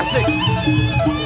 Asik. Thank you.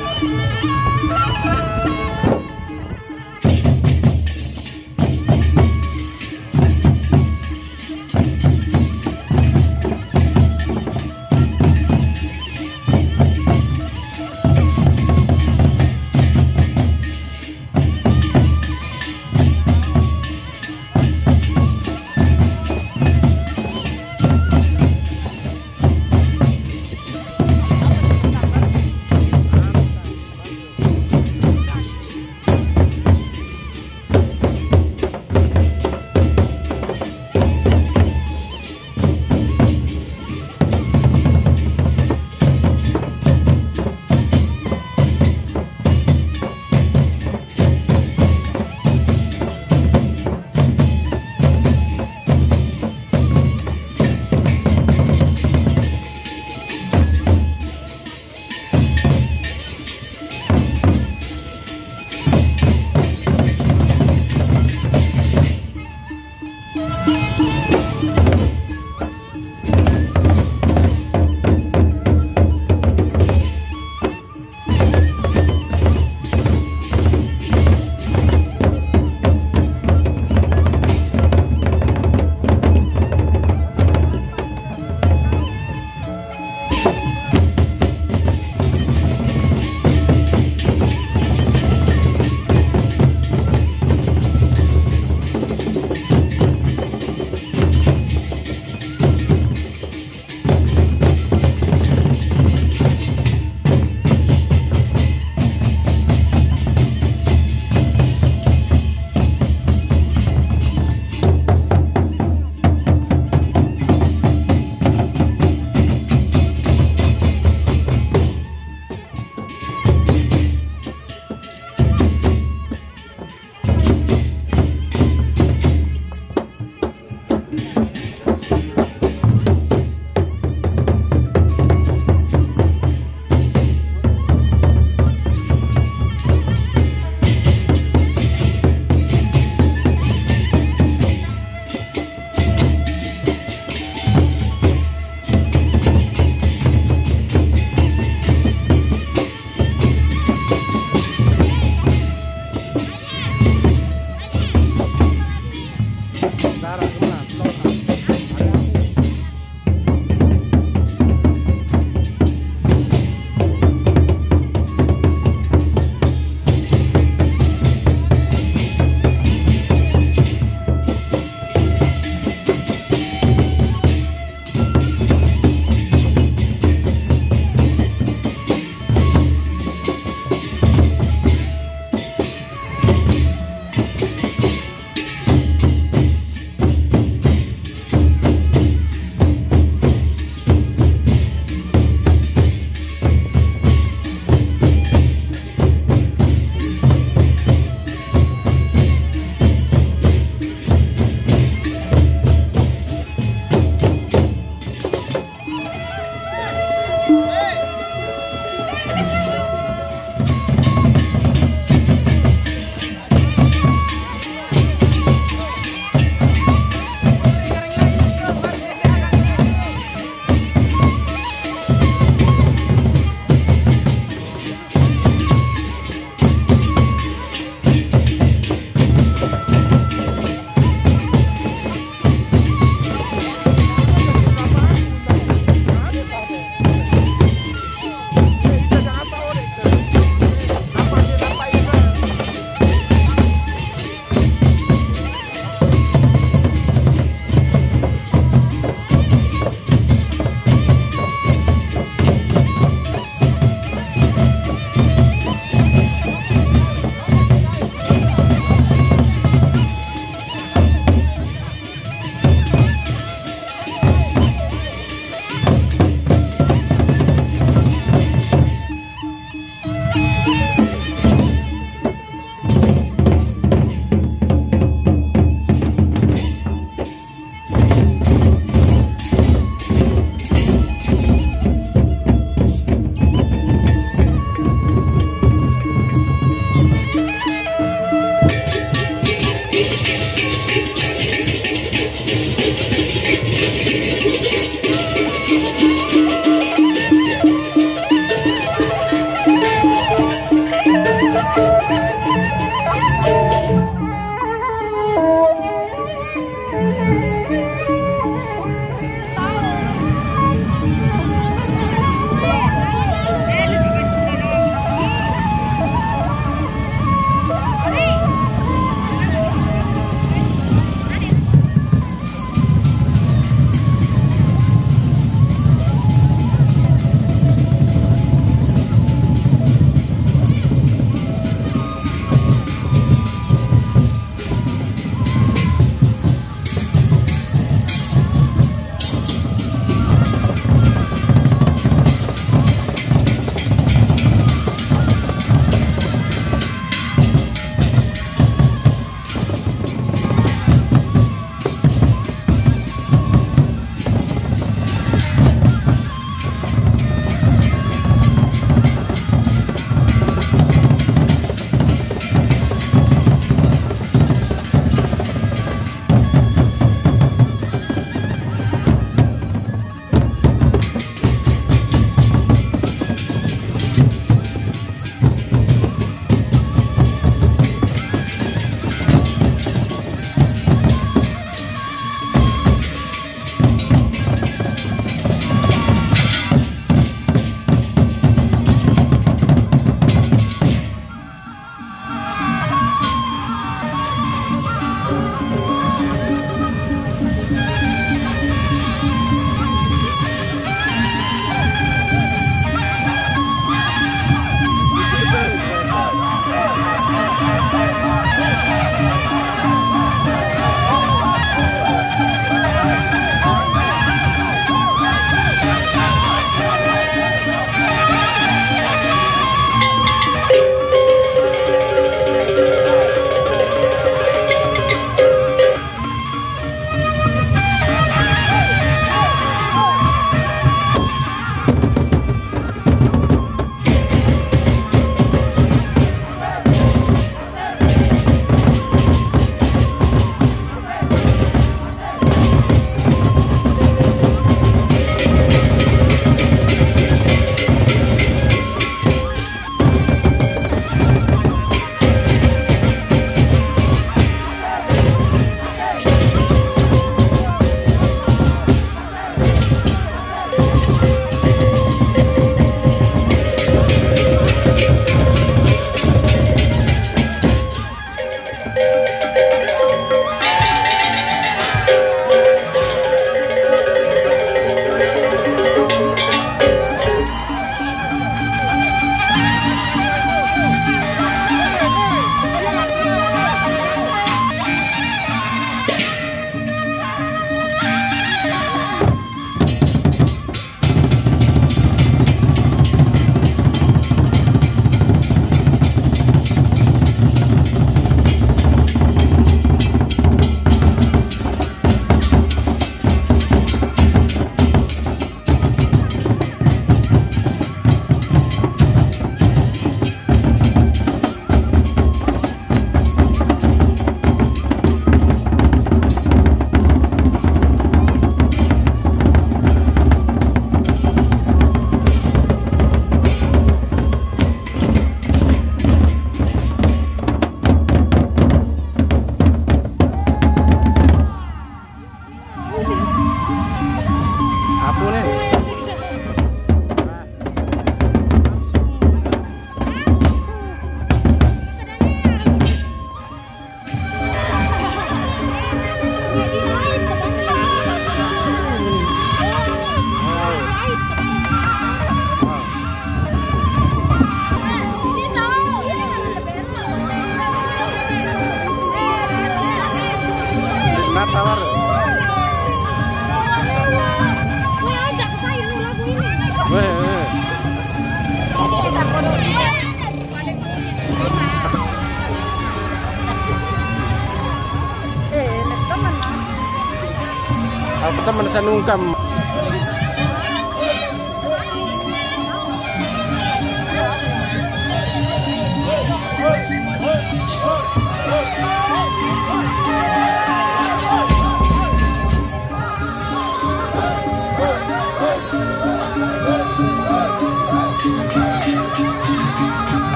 sa nungkam.